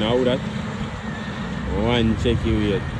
Now that one check you yet.